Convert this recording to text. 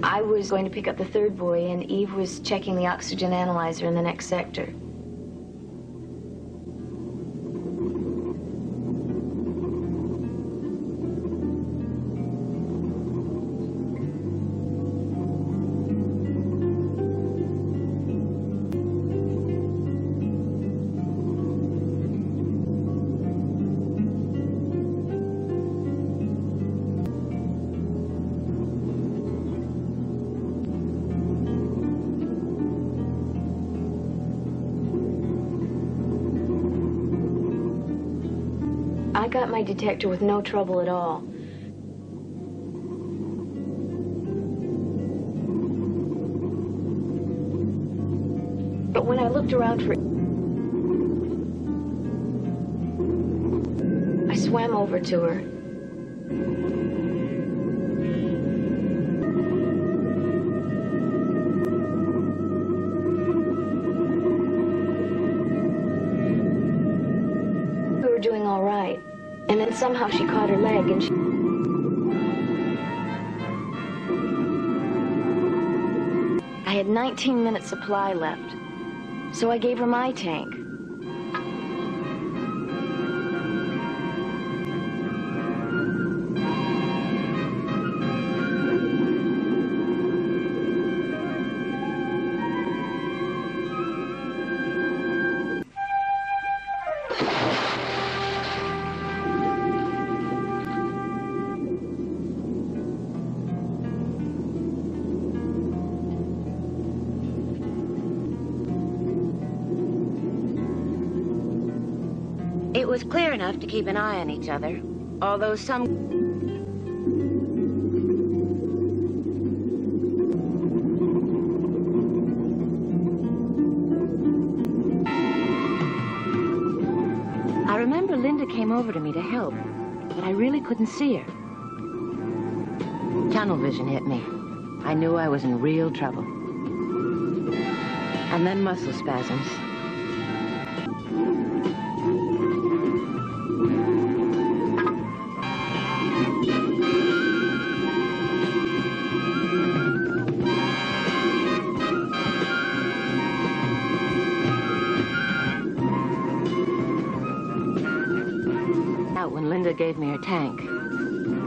I was going to pick up the third buoy, and Eve was checking the oxygen analyzer in the next sector. I got my detector with no trouble at all. But when I looked around for it, I swam over to her. We were doing all right. And then somehow she caught her leg and I had 19-minute supply left, so I gave her my tank. It was clear enough to keep an eye on each other, although I remember Linda came over to me to help, but I really couldn't see her. Tunnel vision hit me. I knew I was in real trouble. And then muscle spasms. When Linda gave me her tank.